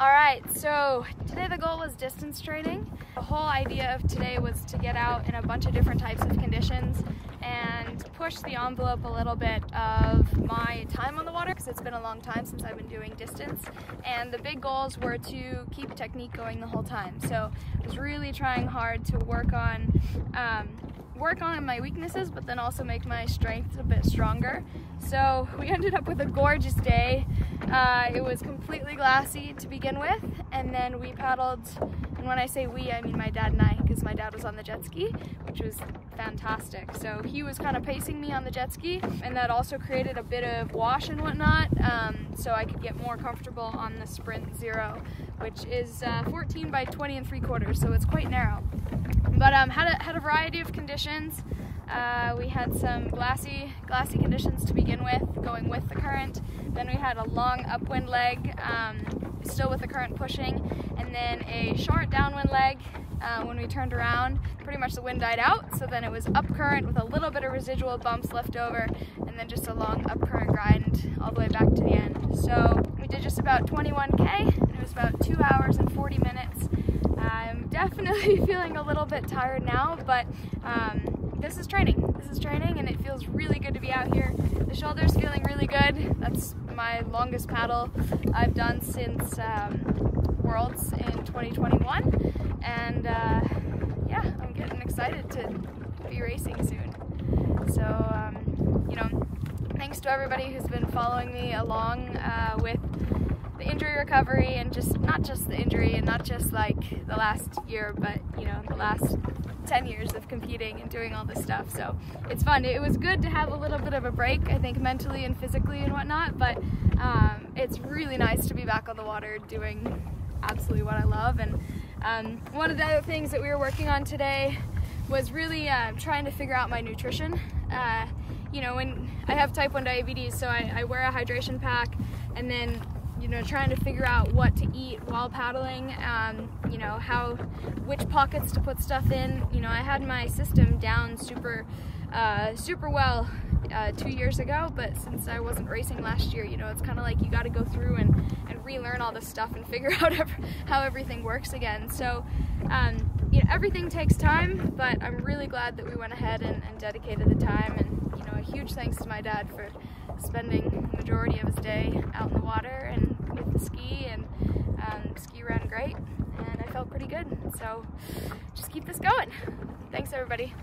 Alright, so today the goal was distance training. The whole idea of today was to get out in a bunch of different types of conditions and push the envelope a little bit of my time on the water, because it's been a long time since I've been doing distance, and the big goals were to keep technique going the whole time. So I was really trying hard to work on my weaknesses, but then also make my strengths a bit stronger. So we ended up with a gorgeous day. It was completely glassy to begin with, and then we paddled, and when I say we, I mean my dad and I, because my dad was on the jet ski, which was fantastic. So he was kind of pacing me on the jet ski, and that also created a bit of wash and whatnot, so I could get more comfortable on the Sprint Zero, which is 14 by 20 3/4, so it's quite narrow. But had a variety of conditions. We had some glassy conditions to begin with, going with the current. Then we had a long upwind leg, still with the current pushing, and then a short downwind leg. When we turned around, pretty much the wind died out, so then it was up current with a little bit of residual bumps left over, and then just a long up current grind all the way back to the end. So we did just about 21K, and it was about 2 hours and 40 minutes. I'm definitely feeling a little bit tired now, but this is training, and it feels really good to be out here. The shoulder's feeling really good. That's my longest paddle I've done since Worlds in 2021, and yeah, I'm getting excited to be racing soon. So you know, thanks to everybody who's been following me along with the injury recovery, and just not just the injury, and not just like the last year, but you know, the last 10 years of competing and doing all this stuff. So it's fun. It was good to have a little bit of a break, I think, mentally and physically and whatnot, but it's really nice to be back on the water doing absolutely what I love. And one of the other things that we were working on today was really trying to figure out my nutrition. You know, when I have Type 1 diabetes, so I wear a hydration pack, and then you know, trying to figure out what to eat while paddling, you know, which pockets to put stuff in. You know, I had my system down super well 2 years ago, but since I wasn't racing last year, you know, it's kind of like you got to go through and relearn all this stuff and figure out how everything works again. So, you know, everything takes time, but I'm really glad that we went ahead and dedicated the time, and, you know, a huge thanks to my dad for spending the majority of his day out in the water and with the ski, and the ski ran great, and I felt pretty good. So just keep this going. Thanks, everybody.